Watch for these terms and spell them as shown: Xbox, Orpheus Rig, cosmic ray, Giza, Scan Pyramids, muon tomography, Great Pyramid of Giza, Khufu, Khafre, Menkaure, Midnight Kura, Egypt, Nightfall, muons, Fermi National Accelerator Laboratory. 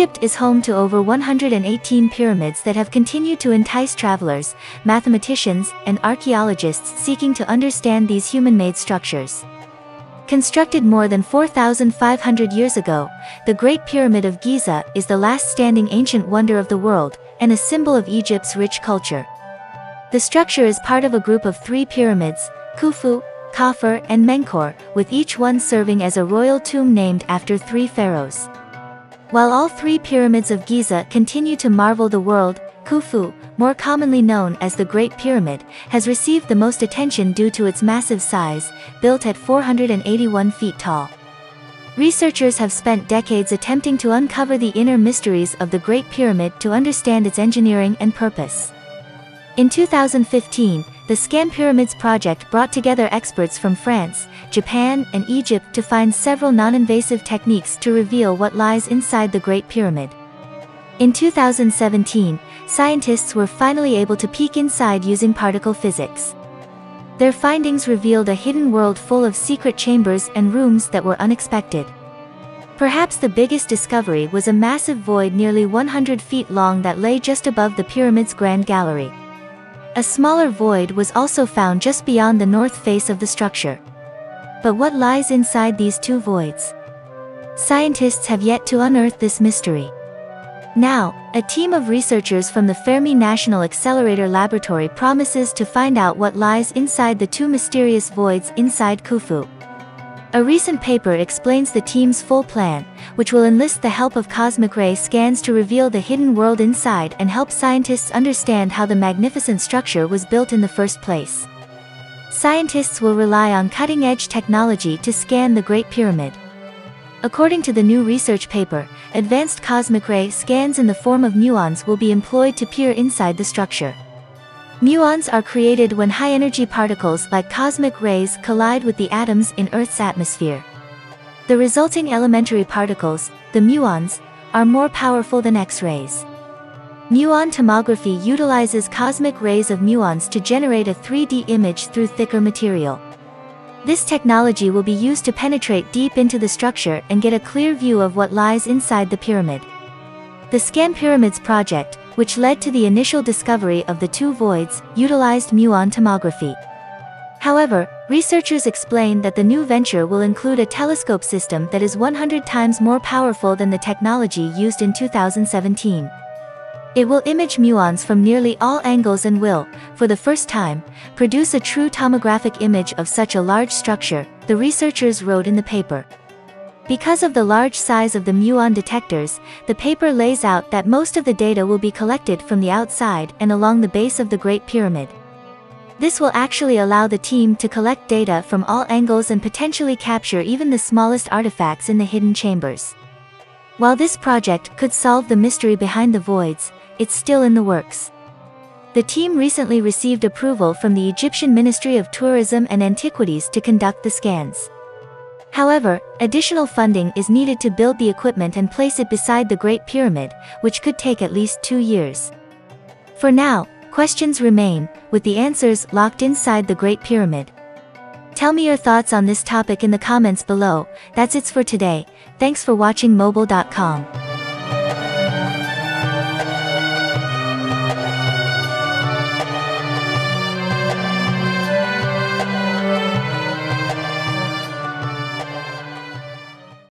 Egypt is home to over 118 pyramids that have continued to entice travelers, mathematicians, and archaeologists seeking to understand these human-made structures. Constructed more than 4,500 years ago, the Great Pyramid of Giza is the last standing ancient wonder of the world, and a symbol of Egypt's rich culture. The structure is part of a group of three pyramids, Khufu, Khafre and Menkaure, with each one serving as a royal tomb named after three pharaohs. While all three pyramids of Giza continue to marvel the world, Khufu, more commonly known as the Great Pyramid, has received the most attention due to its massive size, built at 481 feet tall. Researchers have spent decades attempting to uncover the inner mysteries of the Great Pyramid to understand its engineering and purpose. In 2015, the Scan Pyramids project brought together experts from France, Japan, and Egypt to find several non-invasive techniques to reveal what lies inside the Great Pyramid. In 2017, scientists were finally able to peek inside using particle physics. Their findings revealed a hidden world full of secret chambers and rooms that were unexpected. Perhaps the biggest discovery was a massive void nearly 100 feet long that lay just above the pyramid's Grand Gallery. A smaller void was also found just beyond the north face of the structure. But what lies inside these two voids? Scientists have yet to unearth this mystery. Now, a team of researchers from the Fermi National Accelerator Laboratory promises to find out what lies inside the two mysterious voids inside Khufu. A recent paper explains the team's full plan, which will enlist the help of cosmic ray scans to reveal the hidden world inside and help scientists understand how the magnificent structure was built in the first place. Scientists will rely on cutting-edge technology to scan the Great Pyramid. According to the new research paper, advanced cosmic ray scans in the form of muons will be employed to peer inside the structure. Muons are created when high-energy particles like cosmic rays collide with the atoms in Earth's atmosphere. The resulting elementary particles, the muons, are more powerful than X-rays. Muon tomography utilizes cosmic rays of muons to generate a 3D image through thicker material. This technology will be used to penetrate deep into the structure and get a clear view of what lies inside the pyramid. The Scan Pyramids project, which led to the initial discovery of the two voids, utilized muon tomography. However, researchers explained that the new venture will include a telescope system that is 100 times more powerful than the technology used in 2017. It will image muons from nearly all angles and will, for the first time, produce a true tomographic image of such a large structure, the researchers wrote in the paper. Because of the large size of the muon detectors, the paper lays out that most of the data will be collected from the outside and along the base of the Great Pyramid. This will actually allow the team to collect data from all angles and potentially capture even the smallest artifacts in the hidden chambers. While this project could solve the mystery behind the voids, it's still in the works. The team recently received approval from the Egyptian Ministry of Tourism and Antiquities to conduct the scans. However, additional funding is needed to build the equipment and place it beside the Great Pyramid, which could take at least 2 years. For now, questions remain, with the answers locked inside the Great Pyramid. Tell me your thoughts on this topic in the comments below. That's it for today. Thanks for watching mobile.com.